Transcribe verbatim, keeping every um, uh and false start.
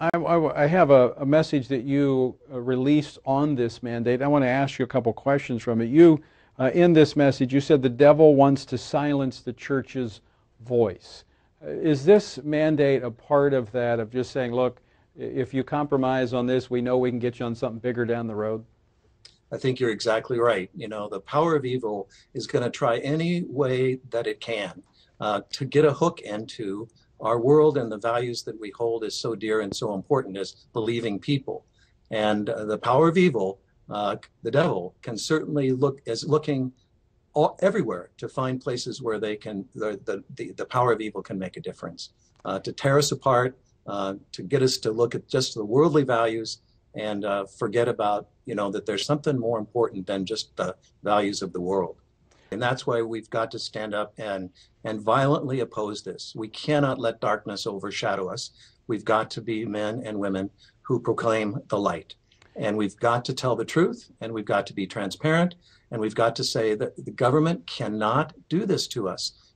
I, I, I have a, a message that you uh, released on this mandate. I want to ask you a couple questions from it. You, uh, in this message, you said the devil wants to silence the church's voice. Uh, is this mandate a part of that, of just saying, look, if you compromise on this, we know we can get you on something bigger down the road? I think you're exactly right. You know, the power of evil is going to try any way that it can uh, to get a hook into our world and the values that we hold as so dear and so important as believing people. And uh, the power of evil, uh, the devil, can certainly look is looking all, everywhere to find places where they can the the, the power of evil can make a difference, uh, to tear us apart, uh, to get us to look at just the worldly values and uh, forget about, you know, that there's something more important than just the values of the world. And that's why we've got to stand up and and violently oppose this. We cannot let darkness overshadow us. We've got to be men and women who proclaim the light. And we've got to tell the truth, and we've got to be transparent, and we've got to say that the government cannot do this to us.